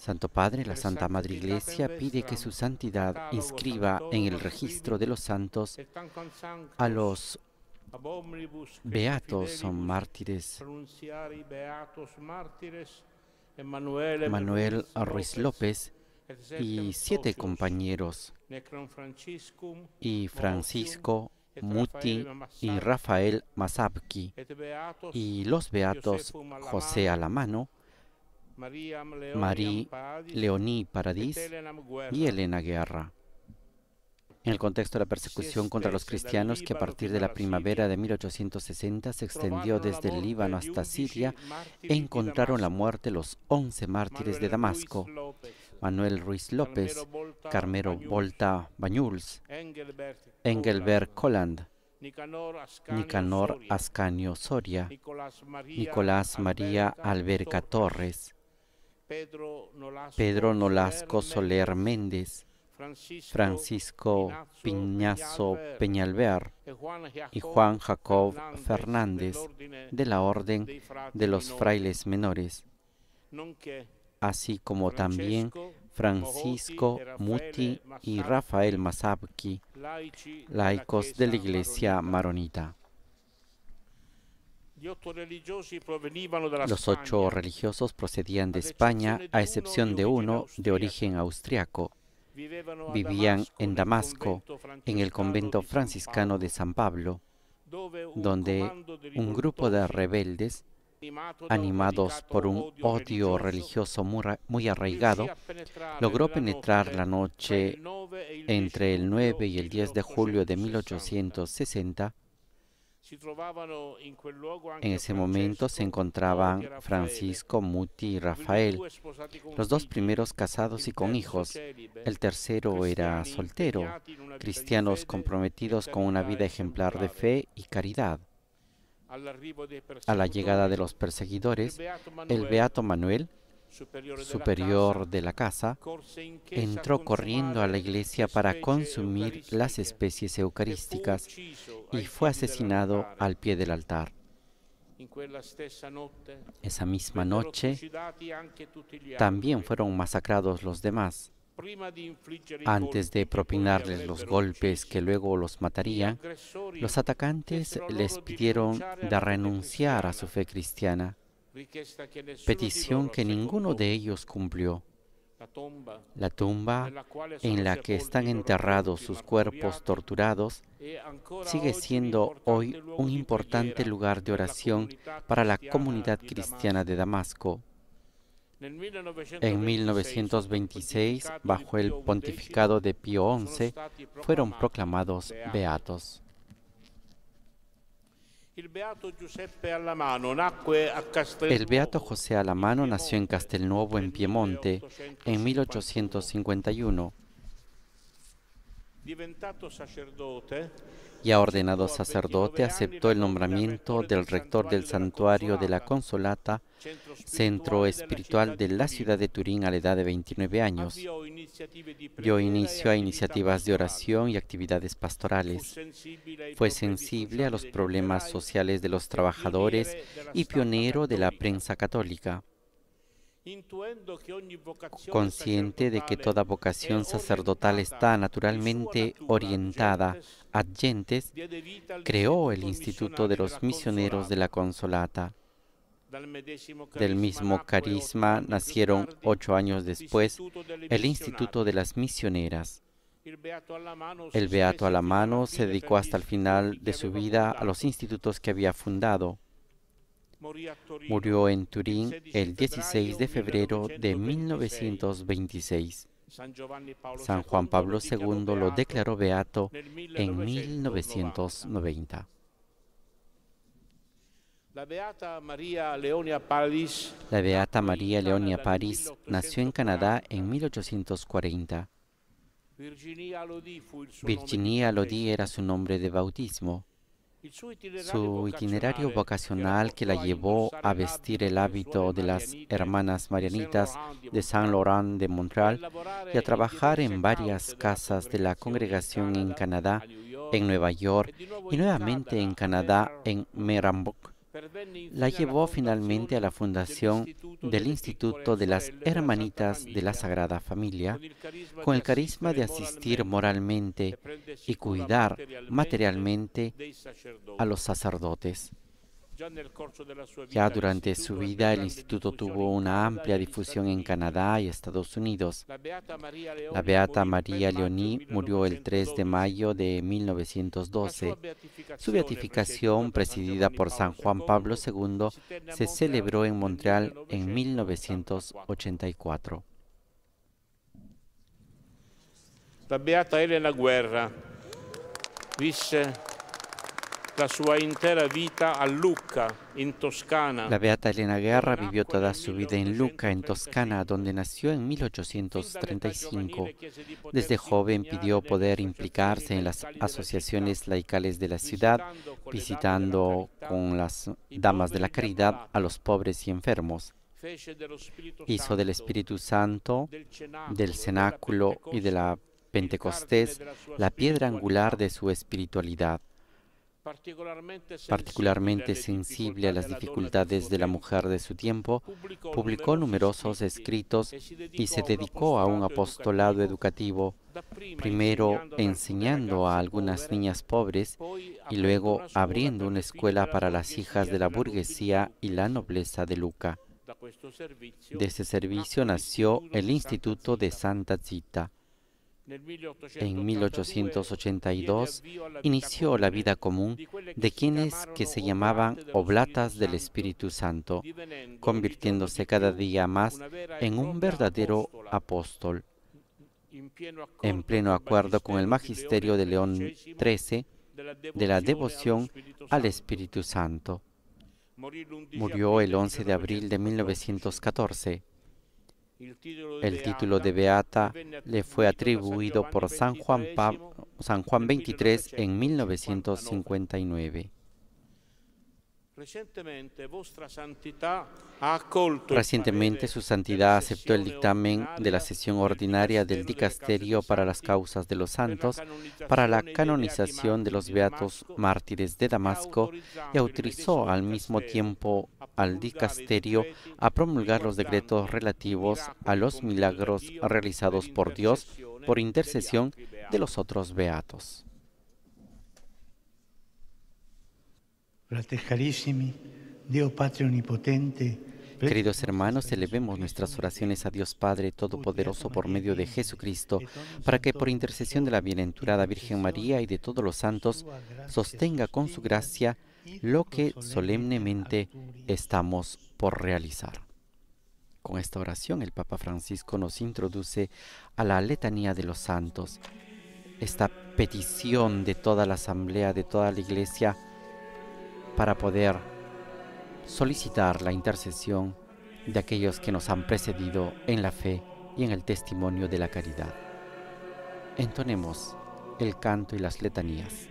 Santo Padre, la Santa Madre Iglesia pide que su santidad inscriba en el registro de los santos a los beatos son mártires Manuel Ruiz López y 7 compañeros, y Francisco Muti y Rafael Massabki, y los beatos José Allamano, María Leonie Paradis y Elena Guerra. En el contexto de la persecución contra los cristianos, que a partir de la primavera de 1860 se extendió desde el Líbano hasta Siria, encontraron la muerte los 11 mártires de Damasco: Manuel Ruiz López, Carmelo Volta Bañuls, Engelbert Kolland, Nicanor Ascanio Soria, Nicolás María Alberca Torres, Pedro Nolasco Soler Méndez, Francisco Pinazo Peñalver y Juan Jacob Fernández, de la Orden de los Frailes Menores, así como también Francisco Muti y Rafael Massabki, laicos de la Iglesia maronita. Los 8 religiosos procedían de España, a excepción de uno de origen austriaco. Vivían en Damasco, en el convento franciscano de San Pablo, donde un grupo de rebeldes, animados por un odio religioso muy arraigado, logró penetrar la noche entre el 9 y el 10 de julio de 1860. En ese momento se encontraban Francisco, Muti y Rafael, los 2 primeros casados y con hijos. El tercero era soltero, cristianos comprometidos con una vida ejemplar de fe y caridad. A la llegada de los perseguidores, el beato Manuel, superior de la casa, entró corriendo a la iglesia para consumir las especies eucarísticas y fue asesinado al pie del altar. Esa misma noche también fueron masacrados los demás. Antes de propinarles los golpes que luego los matarían, los atacantes les pidieron de renunciar a su fe cristiana, petición que ninguno de ellos cumplió. La tumba en la que están enterrados sus cuerpos torturados sigue siendo hoy un importante lugar de oración para la comunidad cristiana de Damasco. En 1926, bajo el pontificado de Pío XI, fueron proclamados beatos. El beato José Allamano nació en Castelnuovo, en Piemonte, en 1851. Ya ordenado sacerdote, aceptó el nombramiento del rector del Santuario de la Consolata, centro espiritual de la ciudad de Turín, a la edad de 29 años. Dio inicio a iniciativas de oración y actividades pastorales. Fue sensible a los problemas sociales de los trabajadores y pionero de la prensa católica. Consciente de que toda vocación sacerdotal está naturalmente orientada a gentes, creó el Instituto de los Misioneros de la Consolata. Del mismo carisma nacieron 8 años después el Instituto de las Misioneras. El beato Allamano se dedicó hasta el final de su vida a los institutos que había fundado. Murió en Turín el 16 de febrero de 1926. San Juan Pablo II lo declaró beato en 1990. La beata María Leonie Paradis nació en Canadá en 1840. Virginia Lodi era su nombre de bautismo. Su itinerario vocacional, que la llevó a vestir el hábito de las hermanas marianitas de Saint-Laurent de Montreal y a trabajar en varias casas de la congregación en Canadá, en Nueva York y nuevamente en Canadá, en Merambook, la llevó finalmente a la fundación del Instituto de las Hermanitas de la Sagrada Familia, con el carisma de asistir moralmente y cuidar materialmente a los sacerdotes. Ya durante su vida, el instituto tuvo una amplia difusión en Canadá y Estados Unidos. La beata María Leonie murió el 3 de mayo de 1912. Su beatificación, presidida por San Juan Pablo II, se celebró en Montreal en 1984. La beata Elena Guerra La beata Elena Guerra vivió toda su vida en Lucca, en Toscana, donde nació en 1835. Desde joven pidió poder implicarse en las asociaciones laicales de la ciudad, visitando con las damas de la caridad a los pobres y enfermos. Hizo del Espíritu Santo, del cenáculo y de la Pentecostés la piedra angular de su espiritualidad. Particularmente sensible a las dificultades de la mujer de su tiempo, publicó numerosos escritos y se dedicó a un apostolado educativo, primero enseñando a algunas niñas pobres y luego abriendo una escuela para las hijas de la burguesía y la nobleza de Lucca. De ese servicio nació el Instituto de Santa Zita. En 1882 inició la vida común de quienes que se llamaban Oblatas del Espíritu Santo, convirtiéndose cada día más en un verdadero apóstol. En pleno acuerdo con el magisterio de León XIII de la devoción al Espíritu Santo. Murió el 11 de abril de 1914. El título de beata le fue atribuido por San Juan XXIII en 1959. Recientemente, su santidad aceptó el dictamen de la sesión ordinaria del Dicasterio para las Causas de los Santos para la canonización de los beatos mártires de Damasco y autorizó al mismo tiempo al Dicasterio a promulgar los decretos relativos a los milagros realizados por Dios por intercesión de los otros beatos. Frates carissimi, Dios Padre Omnipotente. Queridos hermanos, elevemos nuestras oraciones a Dios Padre Todopoderoso por medio de Jesucristo, para que por intercesión de la bienaventurada Virgen María y de todos los santos, sostenga con su gracia lo que solemnemente estamos por realizar. Con esta oración, el Papa Francisco nos introduce a la letanía de los santos. Esta petición de toda la asamblea, de toda la iglesia, para poder solicitar la intercesión de aquellos que nos han precedido en la fe y en el testimonio de la caridad. Entonemos el canto y las letanías.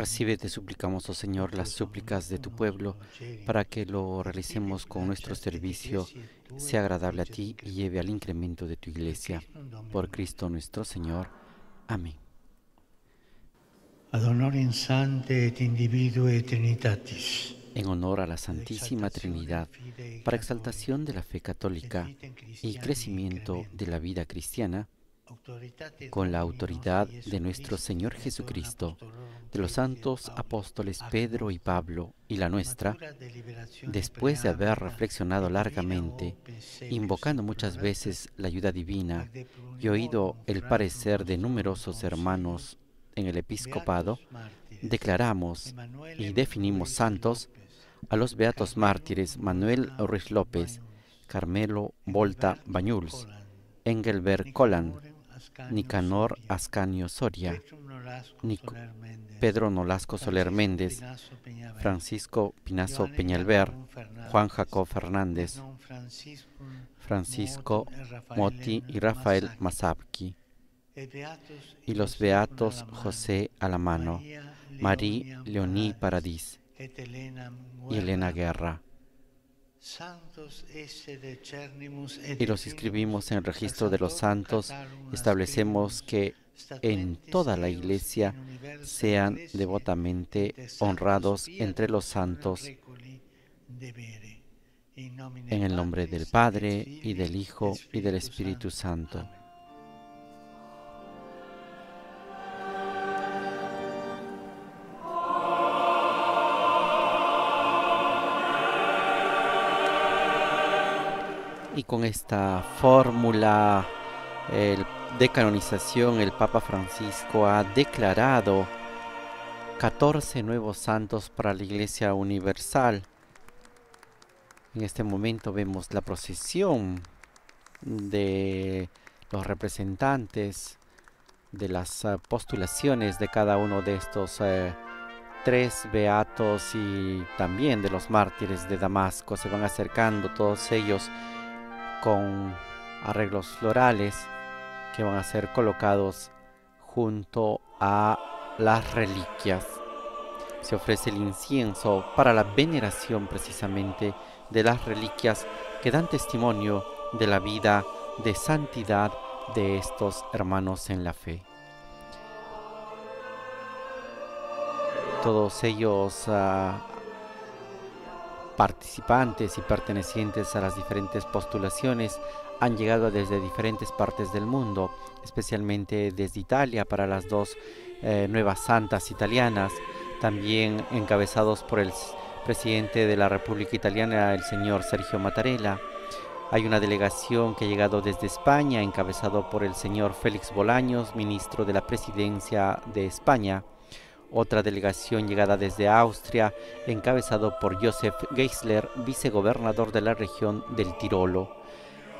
Recibe, te suplicamos, oh Señor, las súplicas de tu pueblo para que lo realicemos con nuestro servicio, sea agradable a ti y lleve al incremento de tu Iglesia. Por Cristo nuestro Señor. Amén. En honor a la Santísima Trinidad, para exaltación de la fe católica y crecimiento de la vida cristiana, con la autoridad de nuestro Señor Jesucristo, de los santos apóstoles Pedro y Pablo y la nuestra, después de haber reflexionado largamente, invocando muchas veces la ayuda divina y oído el parecer de numerosos hermanos en el episcopado, declaramos y definimos santos a los beatos mártires Manuel Ruiz López, Carmelo Volta Bañuls, Engelbert Kolland, Nicanor Ascanio Soria, Pedro Nolasco Soler Méndez, Francisco Pinazo Peñalver, Juan Jacob Fernández, Francisco Muti y Rafael Massabki, y los beatos José Allamano, María Leonie Paradis y Elena Guerra. Y los inscribimos en el registro de los santos. Establecemos que en toda la Iglesia sean devotamente honrados entre los santos, en el nombre del Padre, y del Hijo, y del Espíritu Santo. y con esta fórmula de canonización el Papa Francisco ha declarado 14 nuevos santos para la Iglesia Universal. En este momento vemos la procesión de los representantes de las postulaciones de cada uno de estos tres beatos y también de los mártires de Damasco. Se van acercando todos ellos con arreglos florales que van a ser colocados junto a las reliquias. Se ofrece el incienso para la veneración precisamente de las reliquias que dan testimonio de la vida de santidad de estos hermanos en la fe. Todos ellos participantes y pertenecientes a las diferentes postulaciones han llegado desde diferentes partes del mundo, especialmente desde Italia para las dos nuevas santas italianas, también encabezados por el presidente de la República Italiana, el señor Sergio Mattarella. Hay una delegación que ha llegado desde España, encabezado por el señor Félix Bolaños, ministro de la Presidencia de España. Otra delegación llegada desde Austria, encabezado por Josef Geisler, vicegobernador de la región del Tirolo.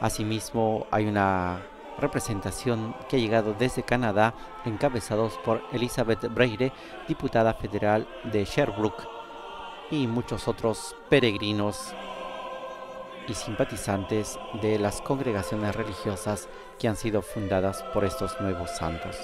Asimismo, hay una representación que ha llegado desde Canadá, encabezados por Elizabeth Breire, diputada federal de Sherbrooke, y muchos otros peregrinos y simpatizantes de las congregaciones religiosas que han sido fundadas por estos nuevos santos.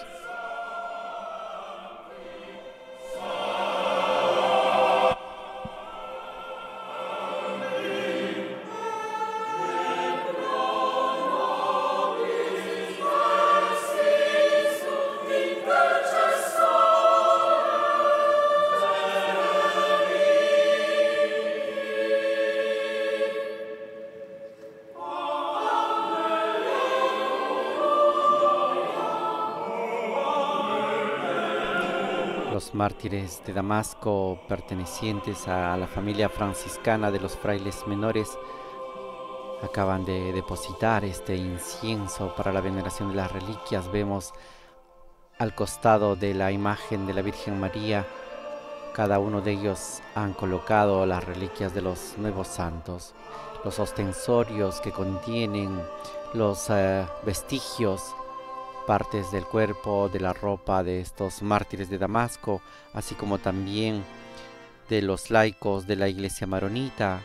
Mártires de Damasco pertenecientes a la familia franciscana de los frailes menores acaban de depositar este incienso para la veneración de las reliquias. Vemos al costado de la imagen de la Virgen María, cada uno de ellos han colocado las reliquias de los nuevos santos, los ostensorios que contienen los vestigios, partes del cuerpo, de la ropa de estos mártires de Damasco, así como también de los laicos de la iglesia maronita.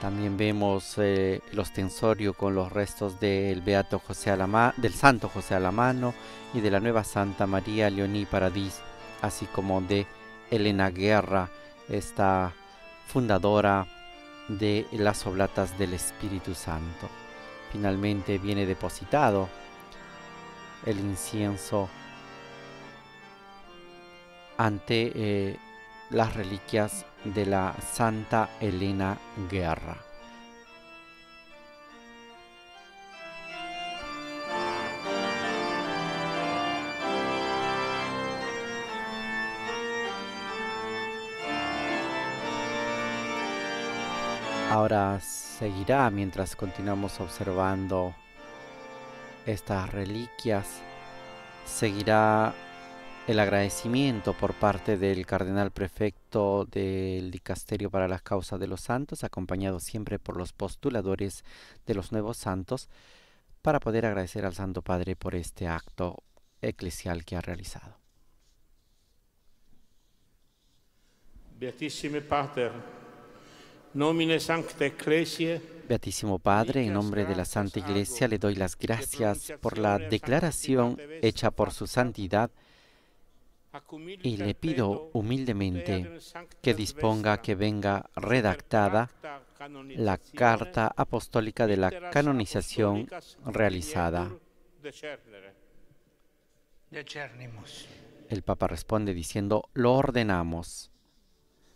También vemos el ostensorio con los restos del beato José Allamano, del santo José Allamano y de la nueva santa María Leonie Paradis, así como de Elena Guerra, esta fundadora de las Oblatas del Espíritu Santo. Finalmente viene depositado el incienso ante las reliquias de la Santa Elena Guerra. Ahora seguirá mientras continuamos observando estas reliquias, seguirá el agradecimiento por parte del cardenal prefecto del Dicasterio para las Causas de los Santos, acompañado siempre por los postuladores de los nuevos santos, para poder agradecer al Santo Padre por este acto eclesial que ha realizado. Beatissime Pater, nomine sancte ecclesiae. Beatísimo Padre, en nombre de la Santa Iglesia le doy las gracias por la declaración hecha por su santidad y le pido humildemente que disponga que venga redactada la carta apostólica de la canonización realizada. El Papa responde diciendo: lo ordenamos.